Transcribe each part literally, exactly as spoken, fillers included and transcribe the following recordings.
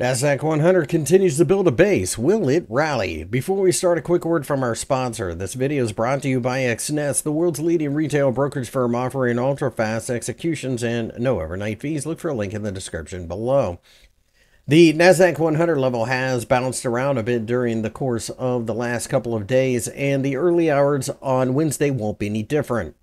NASDAQ one hundred continues to build a base. Will it rally? Before we start, a quick word from our sponsor. This video is brought to you by Exness, the world's leading retail brokerage firm offering ultra-fast executions and no overnight fees. Look for a link in the description below. The NASDAQ one hundred level has bounced around a bit during the course of the last couple of days, and the early hours on Wednesday won't be any different.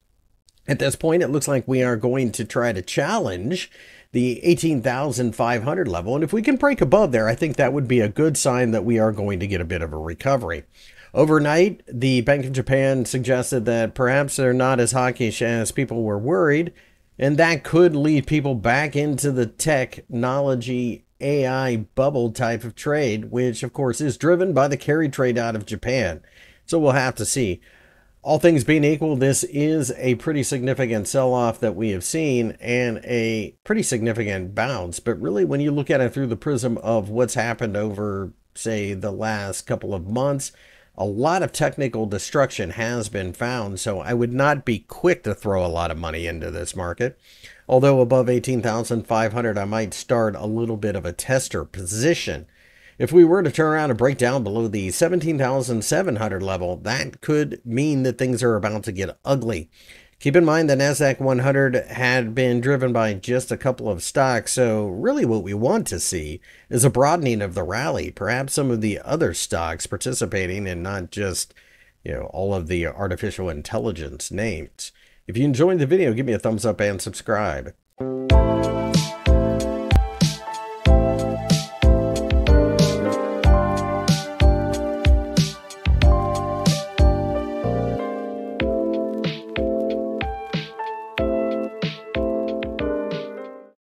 At this point, it looks like we are going to try to challenge the eighteen thousand five hundred level. And if we can break above there, I think that would be a good sign that we are going to get a bit of a recovery. Overnight, the Bank of Japan suggested that perhaps they're not as hawkish as people were worried. And that could lead people back into the technology A I bubble type of trade, which, of course, is driven by the carry trade out of Japan. So we'll have to see. All things being equal, this is a pretty significant sell-off that we have seen and a pretty significant bounce. But really, when you look at it through the prism of what's happened over, say, the last couple of months, a lot of technical destruction has been found. So I would not be quick to throw a lot of money into this market. Although above eighteen thousand five hundred, I might start a little bit of a tester position. If we were to turn around and break down below the seventeen thousand seven hundred level, that could mean that things are about to get ugly. Keep in mind that NASDAQ one hundred had been driven by just a couple of stocks, so really what we want to see is a broadening of the rally. Perhaps some of the other stocks participating and not just, you know, all of the artificial intelligence names. If you enjoyed the video, give me a thumbs up and subscribe.